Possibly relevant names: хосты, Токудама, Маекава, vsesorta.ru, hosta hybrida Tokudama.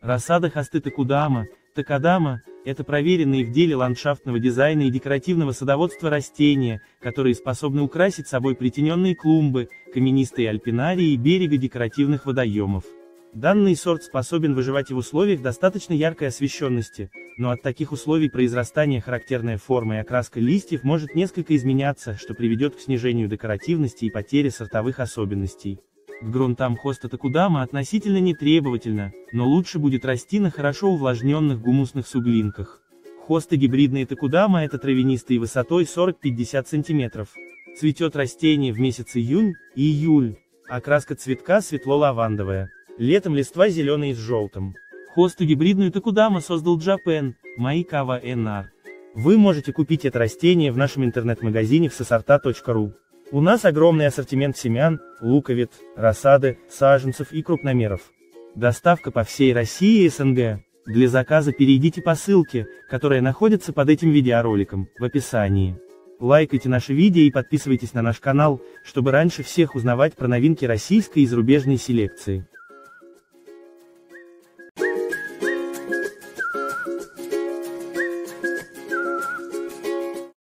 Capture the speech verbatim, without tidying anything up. Рассада хосты Токудама, Токудама, это проверенные в деле ландшафтного дизайна и декоративного садоводства растения, которые способны украсить собой притененные клумбы, каменистые альпинарии и берега декоративных водоемов. Данный сорт способен выживать и в условиях достаточно яркой освещенности, но от таких условий произрастания характерная форма и окраска листьев может несколько изменяться, что приведет к снижению декоративности и потере сортовых особенностей. К грунтам хоста Токудама относительно нетребовательно, но лучше будет расти на хорошо увлажненных гумусных суглинках. Хосты гибридные Токудама это травянистые высотой сорок-пятьдесят сантиметров. Цветет растение в месяц июнь и июль. Окраска цветка светло-лавандовая. Летом листва зеленые с желтым. Хосту гибридную Токудама создал Джапен, Маекава эн ар. Вы можете купить это растение в нашем интернет-магазине в се сорта точка ру. У нас огромный ассортимент семян, луковиц, рассады, саженцев и крупномеров. Доставка по всей России и СНГ. Для заказа перейдите по ссылке, которая находится под этим видеороликом, в описании. Лайкайте наши видео и подписывайтесь на наш канал, чтобы раньше всех узнавать про новинки российской и зарубежной селекции.